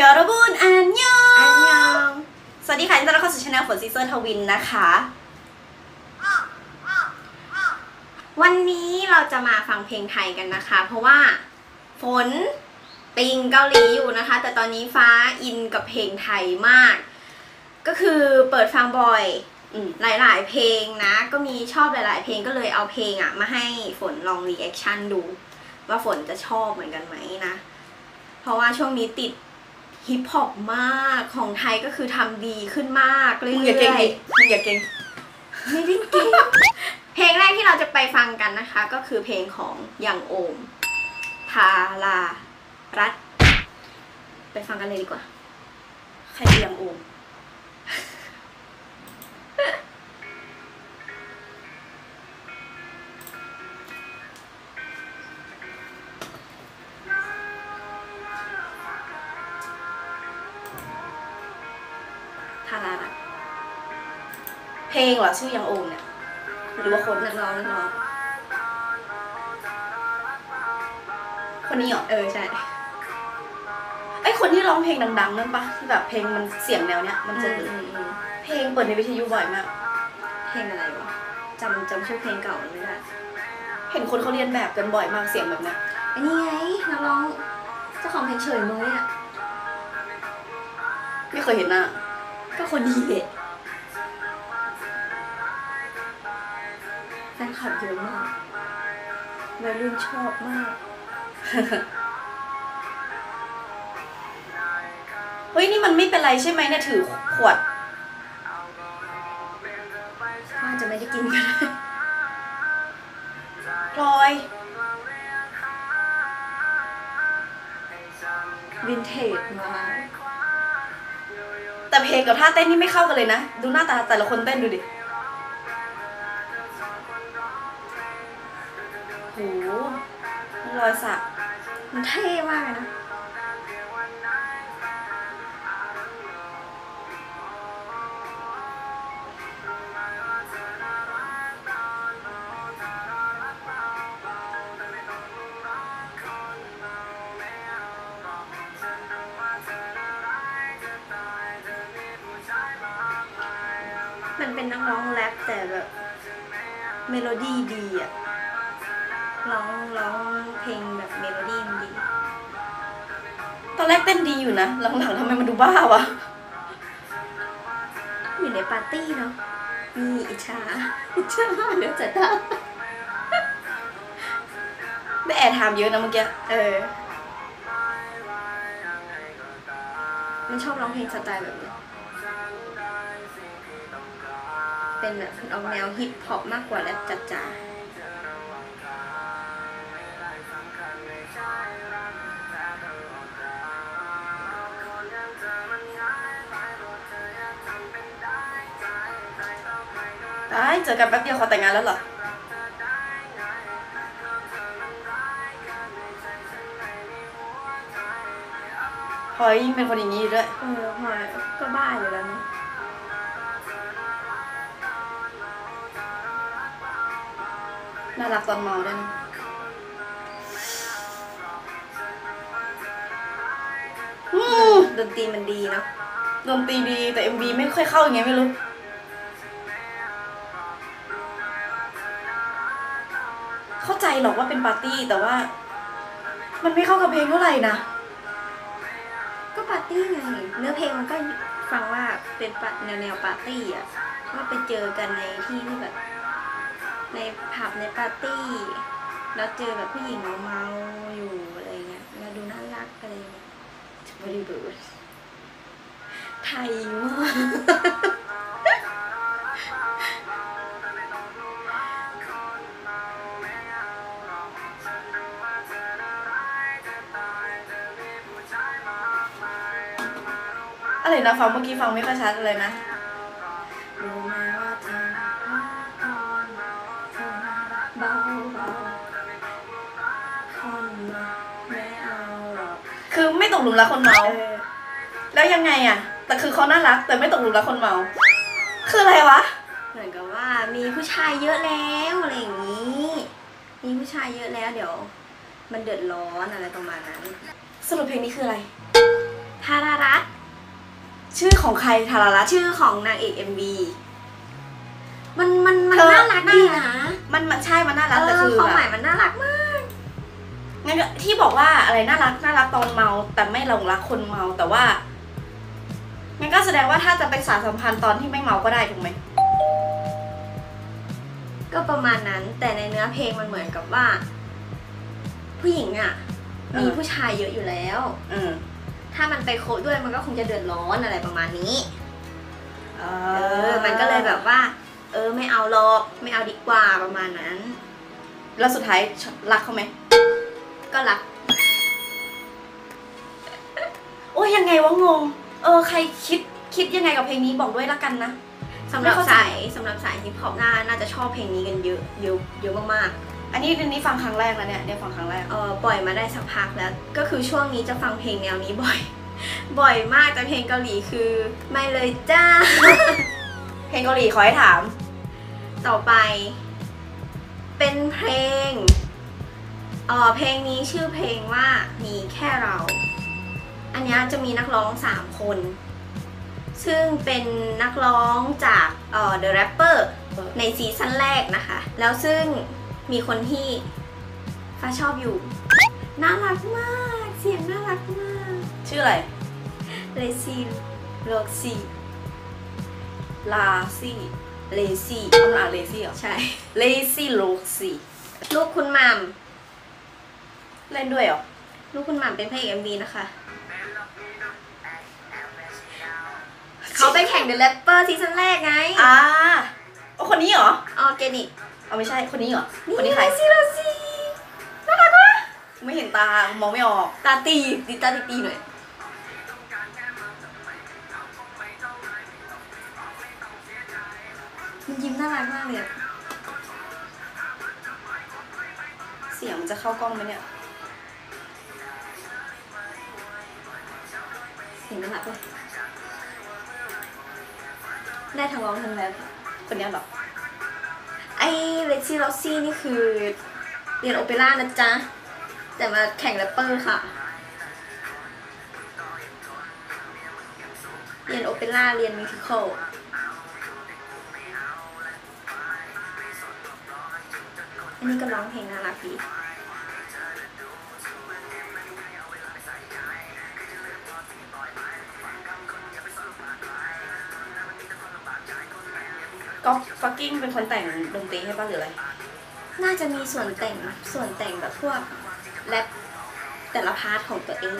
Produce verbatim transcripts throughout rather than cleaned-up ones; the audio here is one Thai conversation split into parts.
ยอรบุญอันยองอันยองสวัสดีค่ะที่ต้อนรับเข้าสู่ช่องฝนซีเซิร์นทวินนะคะวันนี้เราจะมาฟังเพลงไทยกันนะคะเพราะว่าฝนติงเกาหลีอยู่นะคะแต่ตอนนี้ฟ้าอินกับเพลงไทยมากก็คือเปิดฟังบ่อยหลายๆเพลงนะก็มีชอบหลายๆเพลงก็เลยเอาเพลงอ่ะมาให้ฝนลองรีแอคชั่นดูว่าฝนจะชอบเหมือนกันไหมนะเพราะว่าช่วงนี้ติดฮิปฮอปมากของไทยก็คือทำดีขึ้นมากเรื่อยๆอย่าเก่งดิอย่าเก่งไม่ได้เก่งเพลงแรกที่เราจะไปฟังกันนะคะก็คือเพลงของยังโอมธารารัตน์ไปฟังกันเลยดีกว่าใครยังโอมธารารัตน์เพลงเหรอชื่อยังโอมเนี่ยหรือว่าคนนักร้องนักร้องคนนี้เหรอเออใช่ไอคนที่ร้องเพลงดังๆนั่นปะที่แบบเพลงมันเสียงแนวเนี้ยมันจะเพลงเปิดในวิทยุบ่อยมากเพลงอะไรวะจำจำชื่อเพลงเก่าไม่ได้เห็นคนเขาเรียนแบบกันบ่อยมากเสียงแบบนี้อันนี้ไงนักร้องเจ้าของเพลงเฉยเมยอ่ะไม่เคยเห็นหน้าก็คนดีเด็ดแฟนคลับเยอะมากวัยรุ่นชอบมากเฮ้ยนี่มันไม่เป็นไรใช่ไหมเนี่ยถือขวดว่าจะไม่ได้กินกันลอยวินเทจมาแต่เพลงกับท่าเต้นนี่ไม่เข้ากันเลยนะดูหน้าตาแต่ละคนเต้นดูดิโอ้โหรอยสักมันเท่มากเลยนะมันเป็นนักร้องแรปแต่แบบเมโลดี้ดีอะร้องร้องเพลงแบบเมโลดี้ดีตอนแรกเต้นดีอยู่นะหลังๆทำไมมันดูบ้าวะอยู่ในปาร์ตี้เนาะมีอิจฉาอิจฉาเดี๋ยวจะตายได้แอร์ไทม์เยอะนะเมื่อกี้เออมันชอบร้องเพลงสไตล์แบบนี้เป็นแบบออกแนวฮิปฮอปมากกว่าแรปจ๋าได้เจอกันแป๊บเดียวขอแต่งงานแล้วเหรอพอยยิ่งเป็นคนอย่างนี้ด้วยเออพอยก็บ้าอยู่แล้วนะน่ารักตอนเมาด้วยนะดนตรีมันดีเนาะดนตรีดีแต่ เอ็ม วี ไม่ค่อยเข้าอย่างเงี้ยไม่รู้เข้าใจหรอกว่าเป็นปาร์ตี้แต่ว่ามันไม่เข้ากับเพลงเท่าไหร่นะก็ปาร์ตี้ไงเนื้อเพลงมันก็ฟังว่าเป็นแนวแนวปาร์ตี้อะว่าไปเจอกันในที่ที่แบบในผับในปาร์ตี้แล้วเจอแบบผู้หญิงเมาๆอยู่อะไรเงี้ยแล้วดูน่ารักอะไรเงี้ยบริบูรณ์ไทยมากอะไรนะฟังเมื่อกี้ฟังไม่ค่อยชัดเลยนะคือไม่ตกหลุมรักคนเมาแล้วยังไงอ่ะแต่คือเขาน่ารักแต่ไม่ตกหลุมรักคนเมาคืออะไรวะเหมือนกับว่ามีผู้ชายเยอะแล้วอะไรอย่างนี้มีผู้ชายเยอะแล้วเดี๋ยวมันเดือดร้อนอะไรประมาณนั้นสรุปเพลงนี้คืออะไร ทารารัตน์ชื่อของใครทารารัตน์ชื่อของนางเอก เอ็ม วี มันมันมันน่ารักดีนะมันมันใช่มันน่ารักแต่คือความหมายมันน่ารักมากงั้นที่บอกว่าอะไรน่ารักน่ารักตอนเมาแต่ไม่หลงรักคนเมาแต่ว่างั้นก็แสดงว่าถ้าจะเป็นสารสัมพันธ์ตอนที่ไม่เมาก็ได้ถูกไหมก็ประมาณนั้นแต่ในเนื้อเพลงมันเหมือนกับว่าผู้หญิงอ่ะมีผู้ชายเยอะอยู่แล้วถ้ามันไปโคด้วยมันก็คงจะเดือดร้อนอะไรประมาณนี้เออมันก็เลยแบบว่าเออไม่เอาหรอกไม่เอาดีกว่าประมาณนั้นแล้วสุดท้ายรักเขาไหมก็รักโอ้ยยังไงวะงงเออใครคิดคิดยังไงกับเพลงนี้บอกด้วยละกันนะสำหรับสายสำหรับสายฮิปฮอปน่าน่าจะชอบเพลงนี้กันเยอะเยอะเยอะมากๆอันนี้อันนี้ฟังครั้งแรกแล้วเนี่ยเดี๋ยวฟังครั้งแรกเออปล่อยมาได้สักพักแล้วก็คือช่วงนี้จะฟังเพลงแนวนี้บ่อยบ่อยมากแต่เพลงเกาหลีคือไม่เลยจ้า เพลงเกาหลีขอให้ถามต่อไปเป็นเพลงเออเพลงนี้ชื่อเพลงว่ามีแค่เราอันนี้จะมีนักร้องสามคนซึ่งเป็นนักร้องจากเอ่อ เดอะ แรปเปอร์ ในซีซั่นแรกนะคะแล้วซึ่งมีคนที่ฟ้าชอบอยู่น่ารักมากเสียงน่ารักมากชื่ออะไรเลซี่โรซี่ลาซี่เลซี่ต้องอ่านเลซี่เหรอใช่เลซี่โรซี่ลูกคุณหม่ำเล่นด้วยเหรอลูกคุณหม่ำเป็นพระเอก เอ็ม วี นะคะเขาไปแข่ง เดอะ แรปเปอร์ ซีซั่นแรกไงอ่าโอ้คนนี้เหรอออร์แกนิกเอาไม่ใช่คนนี้เหรอคนนี้ใครซีโรซีน่ารักวะไม่เห็นตามองไม่ออกตาตีดิตาตีตีหน่อยมันยิ้มน่ารักมากเลยเสียงมันจะเข้ากล้องไหมเนี่ยเสียงน่ารักเลยได้ทั้งร้องทั้งแรปคนนี้หรอไอ้เลซี่ลอซี่นี่คือเรียนโอเปร่านะจ๊ะแต่มาแข่งแรปเปอร์ค่ะเรียนโอเปร่าเรียนมิวสิคอลอันนี้ก็ร้องเพลงน่ารักดีก็ฟักกิ้งเป็นคนแต่งดนตรีให้ป่ะหรืออะไรน่าจะมีส่วนแต่งส่วนแต่งแบบพวกแรปแต่ละพาร์ทของตัวเอง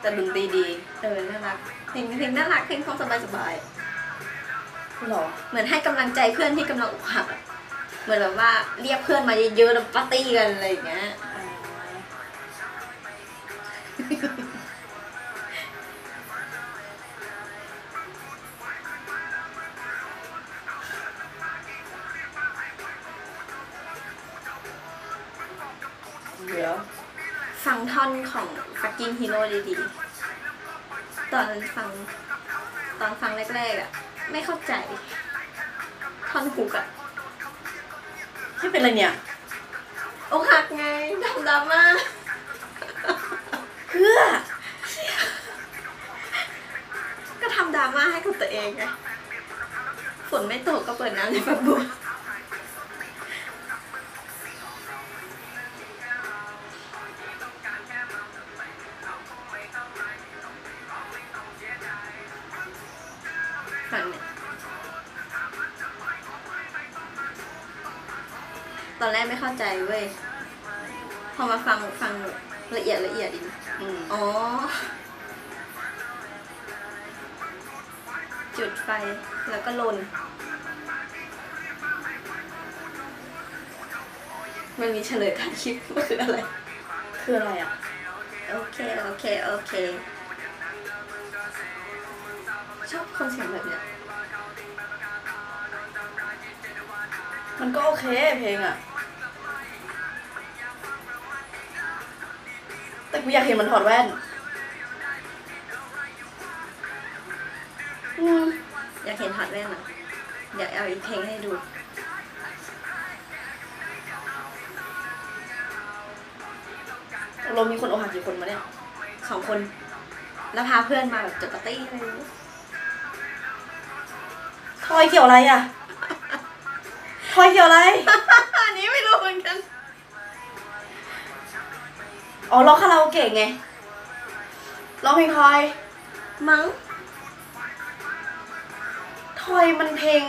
แต่ดนตรีดีเออน่ารักเพลงเพลงน่ารักเพลงความสบายสบายหรอเหมือนให้กำลังใจเพื่อนที่กำลังอกหักเหมือนแบบว่าเรียกเพื่อนมาเยอะๆแล้วปาร์ตี้กันอะไรอย่างเงี้ยฟังท่อนของฟักกิ้งฮีโร่ดีๆตอนฟังตอนฟังแรกๆอ่ะไม่เข้าใจท่อนฮุกอ่ะไม่เป็นไรเนี่ยอกหักไงดำดำมากเพื่อก็ทำดราม่าให้กับตัวเองไงฝนไม่ตกก็เปิดน้ำในฝักบัวตอนแรกไม่เข้าใจเว้ยพอมาฟังฟังละเอียดละเอียดดิอ๋อจุดไฟแล้วก็ลนมันมีเฉลยการคิดว่าคืออะไรคืออะไรอ่ะโอเคโอเคโอเคชอบคนเสียงแบบเนี้ยมันก็โอเคเพลงอ่ะแต่กูอยากเห็นมันถอดแว่นอืมอยากเห็นถอดแว่นอ่ะอยากเอาอีกเพลงให้ดู เรามีคนอกหักกี่คนมาเนี่ยสองคนแล้วพาเพื่อนมาแบบจัดปาร์ตี้ทอยเกี่ยวอะไรอ่ะทอยเกี่ยวอะไรอันนี้ไม่รู้เหมือนกันอ๋อร้องคาราโอเกะไงร้องเพลงทอยมั้งทอยมันเพลง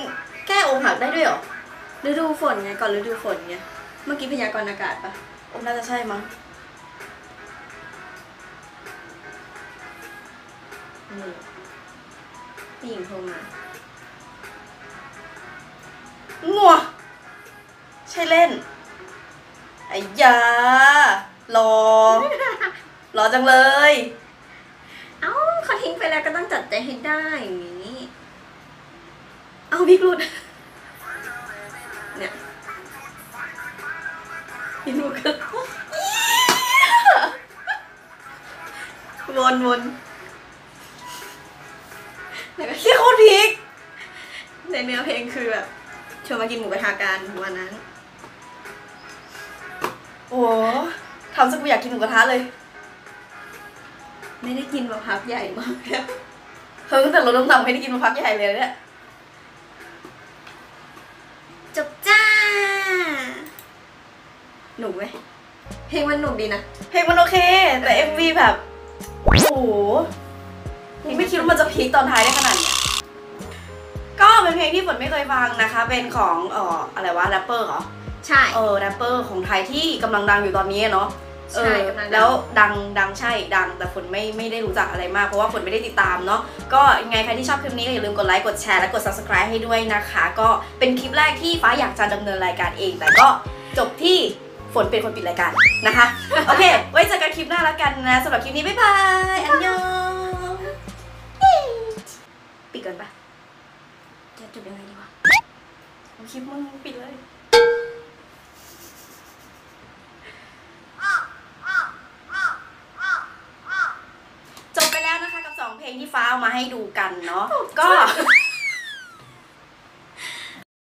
แก้อกหักได้ด้วยเหรอฤดูฝนไงก่อนฤดูฝนไงเมื่อกี้พยากรณ์อากาศปะอมน่าจะใช่มั้งนี่ผู้หญิงโทรมางัวใช่เล่นไอ้ยารอรอจังเลยเอ้าเขาทิ้งไปแล้วก็ต้องจัดใจให้ได้อย่างนี้เอาวิกรุดเนี่ยวิกรุดก็วนวนแต่ก็เรียกโคตรพีคในเนื้อเพลงคือแบบชวนมากินหมูกระทะกันวันนั้นโอ้ทำซะกูอยากกินหมูกระทะเลยไม่ได้กินมาพักใหญ่มากแล้วเพิ่งแต่ลดน้ำหนักไม่ได้กินมาพักใหญ่เลยเนี่ยจบจ้าหนุกไหมเพลงมันหนุกดีนะเพลงมันโอเคแต่เอ็มวีแบบโอ้โหไม่คิดว่ามันจะพีคตอนท้ายได้ขนาดนี้ก็เป็นเพลงที่ฝนไม่เคยฟังนะคะเป็นของเอ่ออะไรวะแรปเปอร์เหรอใช่เออแรปเปอร์ของไทยที่กำลังดังอยู่ตอนนี้เนาะใช่แล้วดังดังใช่ดังแต่ฝนไม่ไม่ได้รู้จักอะไรมากเพราะว่าฝนไม่ได้ติดตามเนาะก็ยังไงใครที่ชอบคลิปนี้ก็อย่าลืมกดไลค์กดแชร์และกด ซับสไครบ์ ให้ด้วยนะคะก็เป็นคลิปแรกที่ฟ้าอยากจะดำเนินรายการเองแต่ก็จบที่ฝนเป็นคนปิดรายการนะคะโอเคไว้เจอกันคลิปหน้าแล้วกันนะสำหรับคลิปนี้บ๊ายบายอันยองปิดก่อนปะจะจบยังไงดีวะเอาคลิปมึงปิดเลยจบไปแล้วนะคะกับสองเพลงที่ฟ้าเอามาให้ดูกันเนาะก็